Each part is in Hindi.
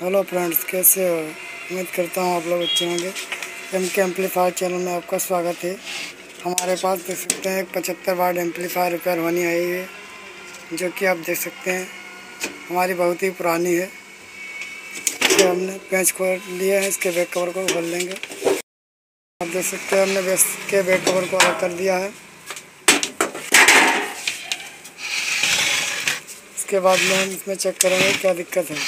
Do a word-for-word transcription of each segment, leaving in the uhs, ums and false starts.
हेलो फ्रेंड्स, कैसे हो? उम्मीद करता हूँ आप लोग अच्छे होंगे। एम के एम्पलीफायर चैनल में आपका स्वागत है। हमारे पास देख सकते हैं एक पचहत्तर वाट एम्पलीफायर रिपेयर होनी आई है, जो कि आप देख सकते हैं हमारी बहुत ही पुरानी है। तो हमने पेंच खोल लिए हैं, इसके बैक कवर को खोल लेंगे। आप देख सकते हैं हमने बेस के बैक कवर को अलग कर दिया है। इसके बाद में हम इसमें चेक करेंगे क्या दिक्कत है।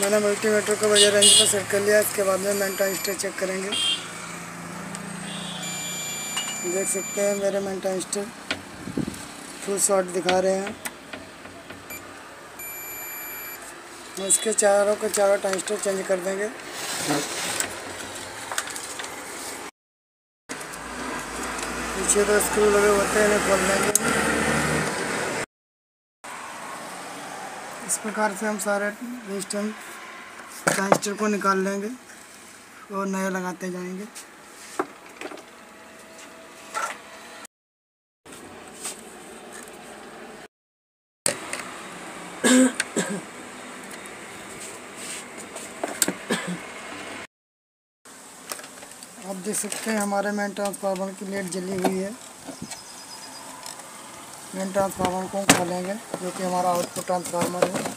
मैंने मल्टीमीटर को वजह रेंज पर सेट कर लिया। इसके बाद में मेंटेन स्टेज चेक करेंगे। देख सकते हैं मेरे मेंटेन स्टेज फुल शॉट दिखा रहे हैं। हम इसके चारों को चारों ट्रांजिस्टर चेंज कर देंगे। पीछे तो स्क्रू लगे होते हैं, खोल देंगे। इस प्रकार से हम सारे रेजिस्टेंस ट्रांजिस्टर को निकाल लेंगे और नए लगाते जाएंगे। आप देख सकते हैं हमारे मेन ट्रांसफार्मर की लाइट जली हुई है। मेन ट्रांसफार्मर को खोलेंगे, जो कि हमारा आउटपुट ट्रांसफार्मर है।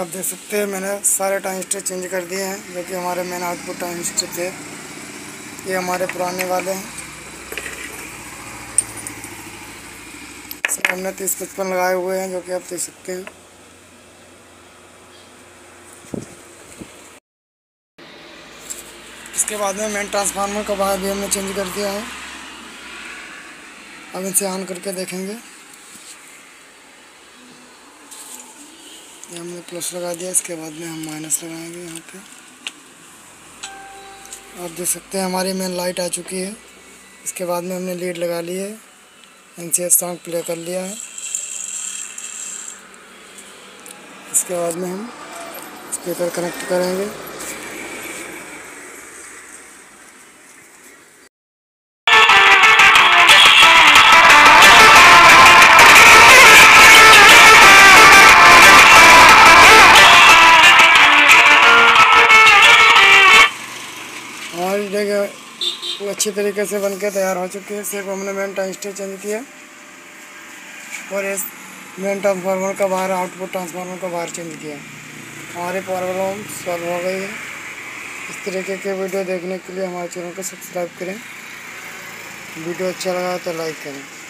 आप देख सकते हैं मैंने सारे ट्रांजिस्टर चेंज कर दिए हैं, जो कि हमारे मेन आउटपुट ट्रांजिस्टर थे। ये हमारे पुराने वाले हैं। इसमें हमने तीस पचपन लगाए हुए हैं, जो कि आप देख सकते हैं। इसके बाद में मेन ट्रांसफार्मर का वायर भी हमने चेंज कर दिया है। अब इसे ऑन करके देखेंगे। ये हमने प्लस लगा दिया, इसके बाद में हम माइनस लगाएंगे यहाँ पे। आप देख सकते हैं हमारी मेन लाइट आ चुकी है। इसके बाद में हमने लीड लगा ली है, N C F song play कर लिया है। इसके बाद में हम स्पीकर कनेक्ट करेंगे। हमारी जगह अच्छी तरीके से बनके तैयार हो चुकी है। सिर्फ हमने मेन ट्रांजिस्टर चेंज किया और इस मेन ट्रांसफार्मर का वायर, आउटपुट ट्रांसफार्मर का वायर चेंज किया। हमारी प्रॉब्लम सॉल्व हो गई है। इस तरीके के वीडियो देखने के लिए हमारे चैनल को सब्सक्राइब करें। वीडियो अच्छा लगा तो लाइक करें।